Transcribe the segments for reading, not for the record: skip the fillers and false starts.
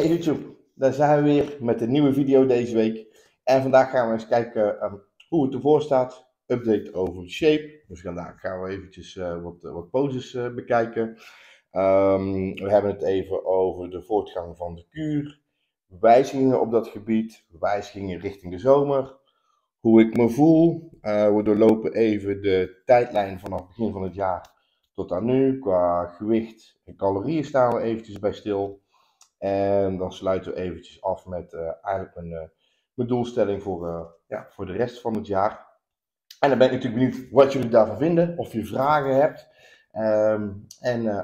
Hey YouTube, daar zijn we weer met een nieuwe video deze week. En vandaag gaan we eens kijken hoe het ervoor staat. Update over shape. Dus vandaag gaan we eventjes wat poses bekijken. We hebben het even over de voortgang van de kuur. Wijzigingen op dat gebied. Wijzigingen richting de zomer. Hoe ik me voel. We doorlopen even de tijdlijn vanaf begin van het jaar tot aan nu. Qua gewicht en calorieën staan we eventjes bij stil. En dan sluiten we eventjes af met eigenlijk mijn doelstelling voor de rest van het jaar. En dan ben ik natuurlijk benieuwd wat jullie daarvan vinden, of je vragen hebt.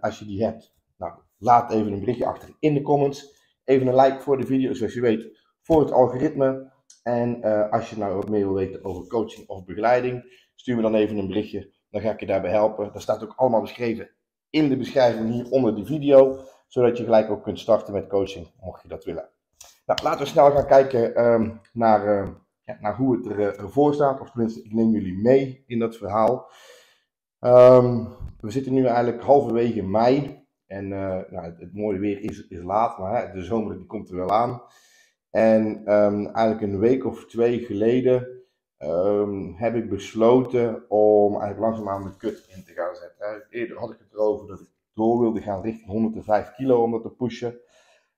Als je die hebt, nou, laat even een berichtje achter in de comments. Even een like voor de video, zoals je weet, voor het algoritme. En als je nou wat meer wil weten over coaching of begeleiding, stuur me dan even een berichtje. Dan ga ik je daarbij helpen. Dat staat ook allemaal beschreven in de beschrijving hier onder de video. Zodat je gelijk ook kunt starten met coaching, mocht je dat willen. Nou, laten we snel gaan kijken naar hoe het ervoor staat. Of tenminste, ik neem jullie mee in dat verhaal. We zitten nu eigenlijk halverwege mei. En het mooie weer is laat, maar de zomer die komt er wel aan. En eigenlijk een week of twee geleden heb ik besloten om eigenlijk langzaamaan de kut in te gaan zetten. Eerder had ik het erover dat ik door wilde gaan richting 105 kilo om dat te pushen.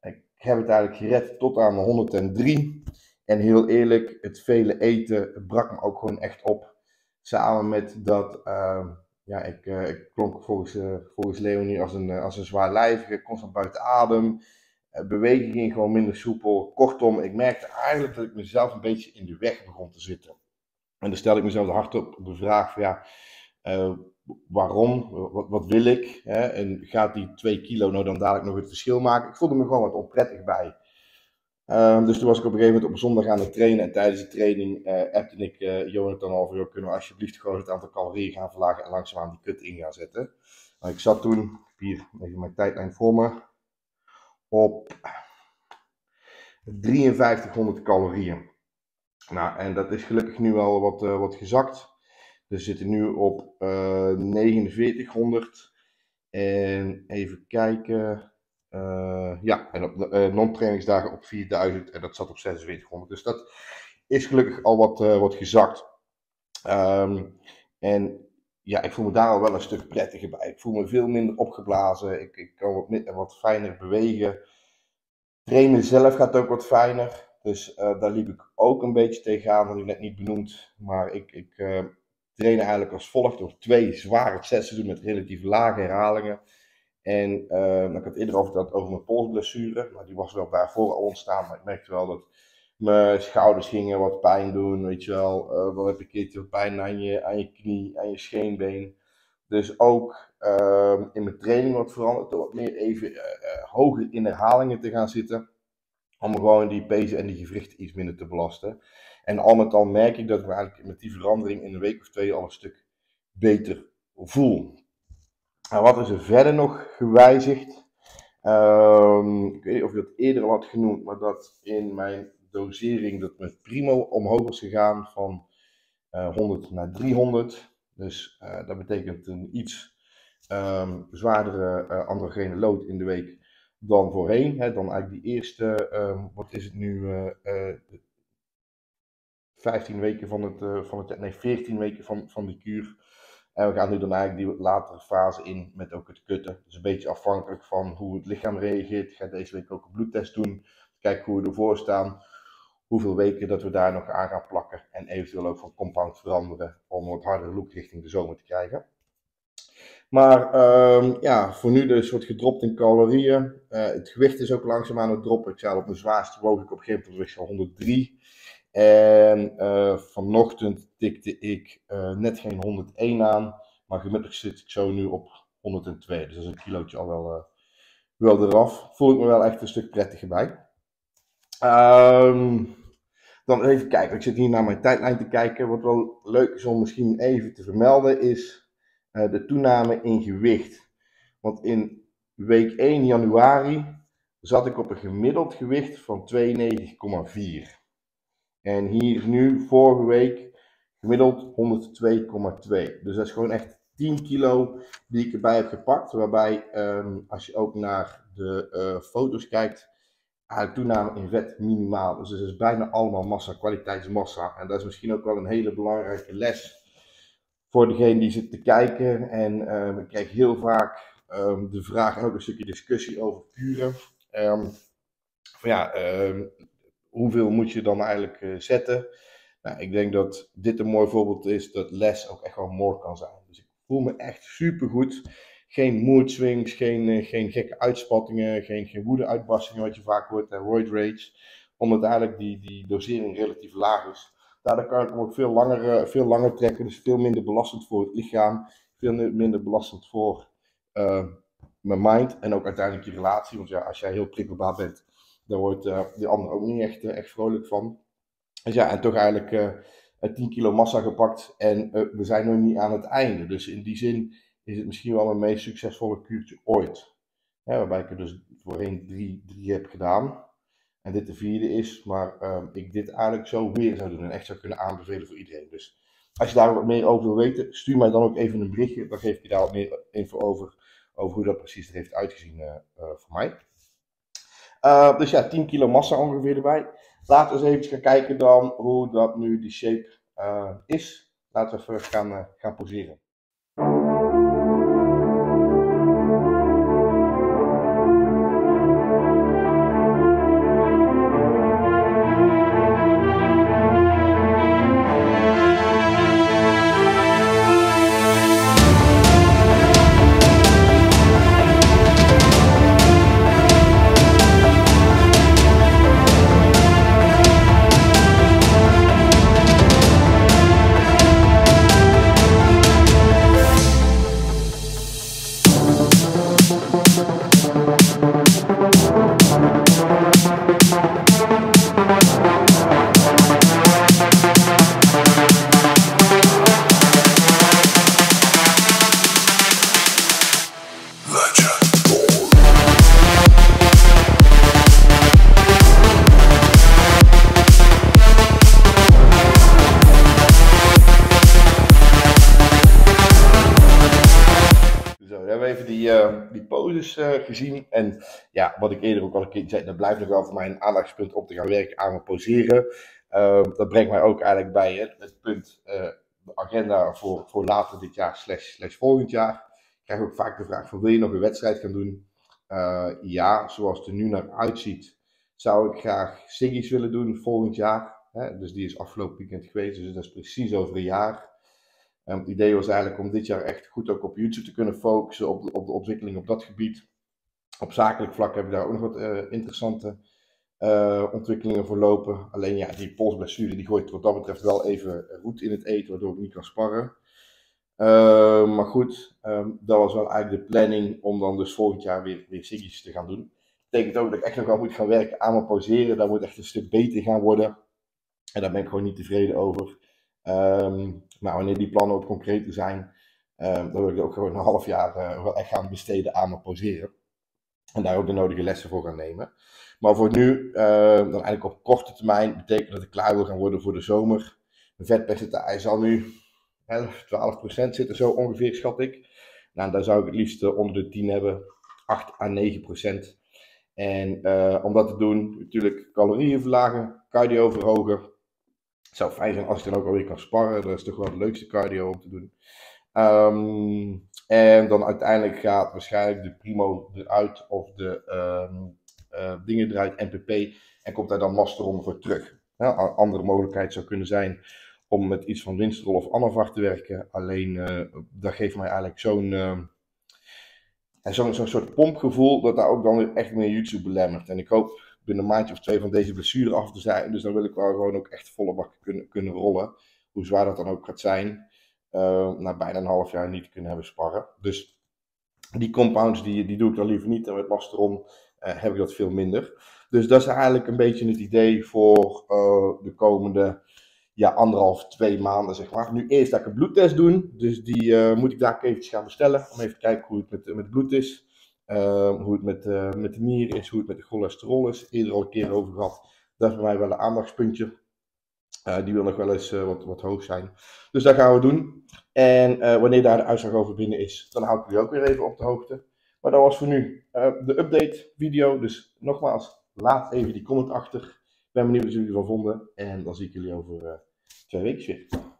Ik heb het eigenlijk gered tot aan 103. En heel eerlijk, het vele eten brak me ook gewoon echt op. Samen met dat, ik klonk volgens Leonie als een zwaarlijvige, constant buiten adem. Beweging ging gewoon minder soepel. Kortom, ik merkte eigenlijk dat ik mezelf een beetje in de weg begon te zitten. En dan stelde ik mezelf hardop de vraag van ja, waarom? Wat wil ik? Hè? En gaat die 2 kilo nou dan dadelijk nog het verschil maken? Ik voelde me gewoon wat onprettig bij. Dus toen was ik op een gegeven moment op zondag aan het trainen. En tijdens de training appte ik Jonathan over: kunnen we alsjeblieft gewoon het aantal calorieën gaan verlagen en langzaamaan die kut in gaan zetten. Maar ik zat toen, hier even mijn tijdlijn voor me, op 5300 calorieën. Nou, en dat is gelukkig nu wel wat gezakt. Dus we zitten nu op 4900 en even kijken, en op non-trainingsdagen op 4000 en dat zat op 4600. Dus dat is gelukkig al wat gezakt. Ik voel me daar al wel een stuk prettiger bij. Ik voel me veel minder opgeblazen, ik kan wat fijner bewegen. Trainen zelf gaat ook wat fijner. Dus daar liep ik ook een beetje tegenaan, dat ik net niet benoemd. Maar ik trainen eigenlijk als volgt door 2 zware sets te doen met relatief lage herhalingen. En ik had eerder over mijn polsblessure, maar die was wel daarvoor al ontstaan. Maar ik merkte wel dat mijn schouders gingen wat pijn doen, weet je wel. Dan heb je een keertje wat pijn aan je knie, aan je scheenbeen. Dus ook in mijn training wat veranderd, door wat meer even hoger in herhalingen te gaan zitten. Om gewoon die pezen en die gewrichten iets minder te belasten. En al met al merk ik dat ik me eigenlijk met die verandering in een week of twee al een stuk beter voel. En wat is er verder nog gewijzigd? Ik weet niet of je dat eerder al had genoemd, maar dat in mijn dosering dat met Primo omhoog is gegaan van 100 naar 300. Dus dat betekent een iets zwaardere androgene load in de week dan voorheen. Hè, dan eigenlijk die eerste, 14 weken van de kuur. En we gaan nu dan eigenlijk die latere fase in met ook het kutten. Dus een beetje afhankelijk van hoe het lichaam reageert. Ik ga deze week ook een bloedtest doen. Kijken hoe we ervoor staan. Hoeveel weken dat we daar nog aan gaan plakken. En eventueel ook van compound veranderen. Om een wat hardere look richting de zomer te krijgen. Maar voor nu dus wordt gedropt in calorieën. Het gewicht is ook langzaam aan het droppen. Ik zei op mijn zwaarste woog ik op een gegeven moment 103. En vanochtend tikte ik net geen 101 aan, maar gemiddeld zit ik zo nu op 102. Dus dat is een kilootje al wel eraf. Voel ik me wel echt een stuk prettiger bij. Dan even kijken, ik zit hier naar mijn tijdlijn te kijken. Wat wel leuk is om misschien even te vermelden is de toename in gewicht. Want in week 1 januari zat ik op een gemiddeld gewicht van 92,4. En hier nu, vorige week, gemiddeld 102,2. Dus dat is gewoon echt 10 kilo die ik erbij heb gepakt. Waarbij, als je ook naar de foto's kijkt, haar toename in vet minimaal. Dus het is bijna allemaal massa, kwaliteitsmassa. En dat is misschien ook wel een hele belangrijke les voor degene die zit te kijken. En ik krijg heel vaak de vraag en ook een stukje discussie over kuren. Hoeveel moet je dan eigenlijk zetten? Nou, ik denk dat dit een mooi voorbeeld is dat less ook echt wel more kan zijn. Dus ik voel me echt supergoed. Geen mood swings, geen gekke uitspattingen, geen woede uitbarstingen wat je vaak hoort, roid rage. Omdat eigenlijk die dosering relatief laag is. Daardoor kan ik hem ook veel langer trekken, dus veel minder belastend voor het lichaam. Veel minder belastend voor mijn mind en ook uiteindelijk je relatie. Want ja, als jij heel prikkelbaar bent, dan wordt de ander ook niet echt vrolijk van. Dus ja, en toch eigenlijk 10 kilo massa gepakt en we zijn nog niet aan het einde. Dus in die zin is het misschien wel mijn meest succesvolle kuurtje ooit. Ja, waarbij ik er dus voorheen drie heb gedaan. En dit de vierde is, maar ik dit eigenlijk zo weer zou doen en echt zou kunnen aanbevelen voor iedereen. Dus als je daar wat meer over wil weten, stuur mij dan ook even een berichtje. Dan geef ik je daar wat meer info over hoe dat precies er heeft uitgezien voor mij. Dus ja, 10 kilo massa ongeveer erbij. Laten we eens even gaan kijken dan hoe dat nu die shape is. Laten we even gaan poseren. Die poses gezien en ja, wat ik eerder ook al een keer zei, dat blijft nog wel voor mij een aandachtspunt om te gaan werken aan mijn poseren. Dat brengt mij ook eigenlijk bij het punt, de agenda voor later dit jaar / volgend jaar. Ik krijg ook vaak de vraag van wil je nog een wedstrijd gaan doen? Ja, zoals het er nu naar uitziet zou ik graag Siggy's willen doen volgend jaar. Dus die is afgelopen weekend geweest, dus dat is precies over een jaar. En het idee was eigenlijk om dit jaar echt goed ook op YouTube te kunnen focussen op de ontwikkeling op dat gebied. Op zakelijk vlak hebben we daar ook nog wat interessante ontwikkelingen voor lopen. Alleen ja, die polsblessure die gooit wat dat betreft wel even roet in het eten, waardoor ik niet kan sparren. Maar goed, dat was wel eigenlijk de planning om dan dus volgend jaar weer Siggy's te gaan doen. Dat betekent ook dat ik echt nog wel moet gaan werken aan mijn poseren. Daar moet echt een stuk beter gaan worden. En daar ben ik gewoon niet tevreden over. Maar wanneer die plannen ook concreter zijn, dan wil ik ook gewoon een half jaar wel echt gaan besteden aan mijn poseren. En daar ook de nodige lessen voor gaan nemen. Maar voor nu, dan eigenlijk op korte termijn, betekent dat ik klaar wil gaan worden voor de zomer. Mijn vetpercentage zal nu 11-12% zitten, zo ongeveer schat ik. Nou, daar zou ik het liefst onder de 10 hebben, 8 à 9%. En om dat te doen, natuurlijk calorieën verlagen, cardio verhogen. Het zou fijn zijn als ik dan ook alweer kan sparren. Dat is toch wel het leukste cardio om te doen. En dan uiteindelijk gaat waarschijnlijk de primo eruit of de dingen eruit, NPP. En komt daar dan masteron voor terug. Nou, een andere mogelijkheid zou kunnen zijn om met iets van winstrol of anavag te werken. Alleen dat geeft mij eigenlijk zo'n soort pompgevoel dat daar ook dan weer echt meer YouTube belemmert. En ik hoop binnen een maandje of 2 van deze blessure af te zijn. Dus dan wil ik wel gewoon ook echt volle bak kunnen rollen. Hoe zwaar dat dan ook gaat zijn. Na bijna een half jaar niet kunnen hebben sparren. Dus die compounds die doe ik dan liever niet. En met masteron heb ik dat veel minder. Dus dat is eigenlijk een beetje het idee voor de komende anderhalf, 2 maanden zeg maar. Nu eerst dat ik een bloedtest doen. Dus die moet ik daar eventjes gaan bestellen. Om even te kijken hoe het met bloed is. Hoe het met de nier is, hoe het met de cholesterol is, eerder al een keer over gehad. Dat is bij mij wel een aandachtspuntje. Die wil nog wel eens wat hoog zijn. Dus dat gaan we doen. En wanneer daar de uitslag over binnen is, dan hou ik jullie ook weer even op de hoogte. Maar dat was voor nu de update video. Dus nogmaals, Laat even die comment achter. Ik ben benieuwd wat jullie ervan vonden. En dan zie ik jullie over 2 weken weer.